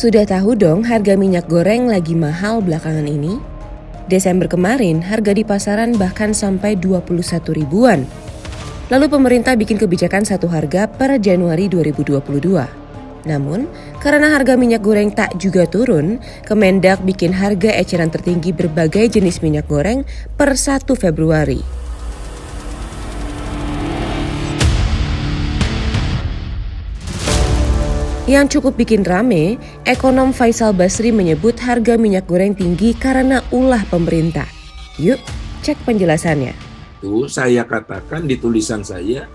Sudah tahu dong harga minyak goreng lagi mahal belakangan ini? Desember kemarin harga di pasaran bahkan sampai 21 ribuan. Lalu pemerintah bikin kebijakan satu harga per Januari 2022. Namun, karena harga minyak goreng tak juga turun, Kemendag bikin harga eceran tertinggi berbagai jenis minyak goreng per 1 Februari. Yang cukup bikin rame, ekonom Faisal Basri menyebut harga minyak goreng tinggi karena ulah pemerintah. Yuk, cek penjelasannya. Tuh, saya katakan di tulisan saya,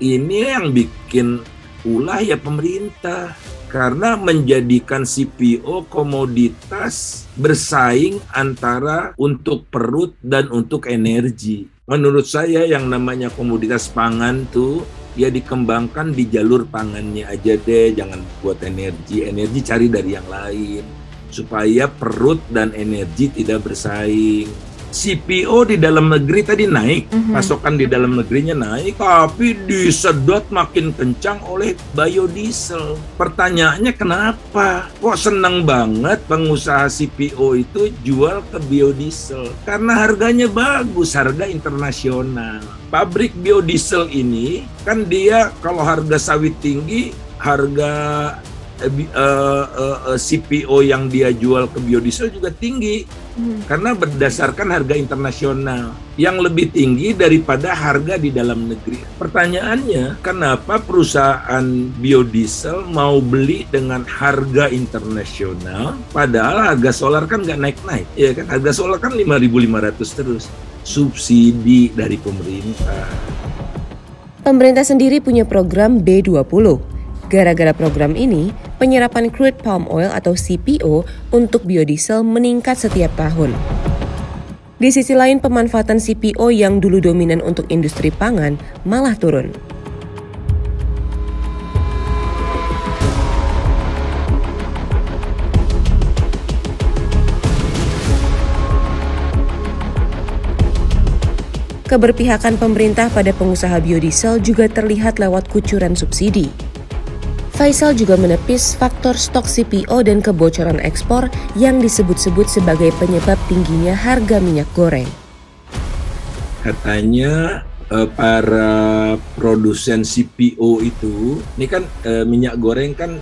ini yang bikin ulah ya pemerintah. Karena menjadikan CPO komoditas bersaing antara untuk perut dan untuk energi. Menurut saya yang namanya komoditas pangan tuh, ya dikembangkan di jalur pangannya aja deh, jangan buat energi cari dari yang lain supaya perut dan energi tidak bersaing. CPO di dalam negeri tadi naik, pasokan di dalam negerinya naik, tapi disedot makin kencang oleh biodiesel. Pertanyaannya kenapa? Kok seneng banget pengusaha CPO itu jual ke biodiesel? Karena harganya bagus, harga internasional. Pabrik biodiesel ini kan dia kalau harga sawit tinggi, harga CPO yang dia jual ke biodiesel juga tinggi karena berdasarkan harga internasional yang lebih tinggi daripada harga di dalam negeri. Pertanyaannya, kenapa perusahaan biodiesel mau beli dengan harga internasional padahal harga solar kan nggak naik-naik, ya kan? Harga solar kan 5.500 terus, subsidi dari pemerintah. Pemerintah sendiri punya program B20. Gara-gara program ini, penyerapan crude palm oil atau CPO untuk biodiesel meningkat setiap tahun. Di sisi lain, pemanfaatan CPO yang dulu dominan untuk industri pangan malah turun. Keberpihakan pemerintah pada pengusaha biodiesel juga terlihat lewat kucuran subsidi. Faisal juga menepis faktor stok CPO dan kebocoran ekspor yang disebut-sebut sebagai penyebab tingginya harga minyak goreng. Katanya para produsen CPO itu, ini kan minyak goreng kan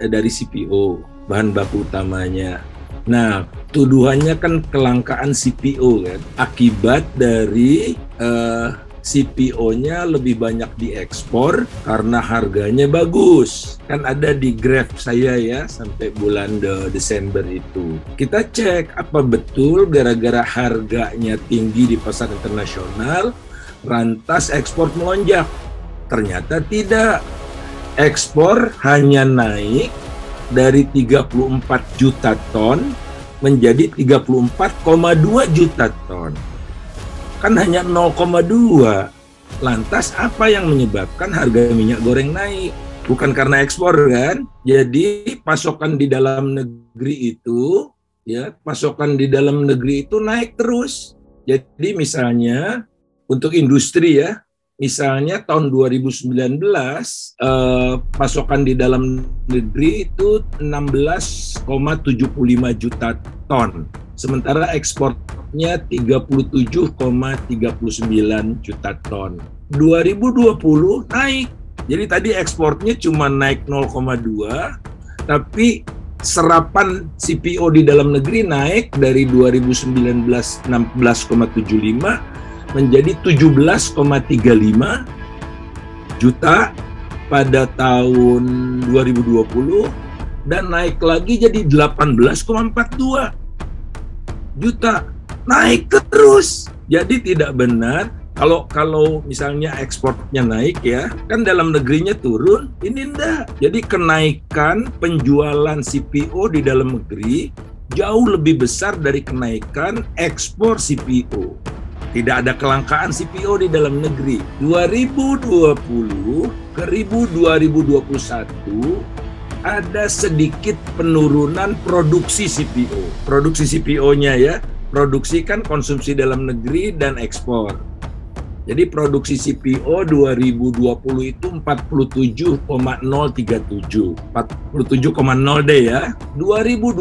dari CPO, bahan baku utamanya. Nah, tuduhannya kan kelangkaan CPO kan, akibat dari CPO-nya lebih banyak diekspor karena harganya bagus. Kan ada di graph saya ya sampai bulan Desember itu. Kita cek apa betul gara-gara harganya tinggi di pasar internasional, rantas ekspor melonjak. Ternyata tidak. Ekspor hanya naik dari 34 juta ton menjadi 34,2 juta ton. Kan hanya 0,2. Lantas apa yang menyebabkan harga minyak goreng naik? Bukan karena ekspor kan? Jadi pasokan di dalam negeri itu, ya, pasokan di dalam negeri itu naik terus. Jadi misalnya untuk industri ya, misalnya tahun 2019 pasokan di dalam negeri itu 16,75 juta ton. Sementara ekspornya 37,39 juta ton. 2020 naik. Jadi tadi ekspornya cuma naik 0,2, tapi serapan CPO di dalam negeri naik dari 2019 16,75 menjadi 17,35 juta pada tahun 2020 dan naik lagi jadi 18,42. Juta naik terus. Jadi tidak benar kalau misalnya ekspornya naik ya, kan dalam negerinya turun, ini enggak. Jadi kenaikan penjualan CPO di dalam negeri jauh lebih besar dari kenaikan ekspor CPO. Tidak ada kelangkaan CPO di dalam negeri. 2020 ke 2021 ada sedikit penurunan produksi CPO. Produksi CPO-nya ya, produksi kan konsumsi dalam negeri dan ekspor. Jadi produksi CPO 2020 itu 47,037, 47,0 deh ya. 2021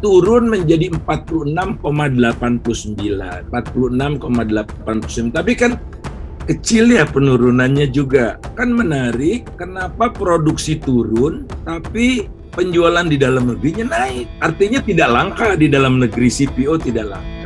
turun menjadi 46,89, 46,89. Tapi kan kecil ya penurunannya juga. Kan menarik, kenapa produksi turun tapi penjualan di dalam negerinya naik. Artinya tidak langka di dalam negeri, CPO tidak langka.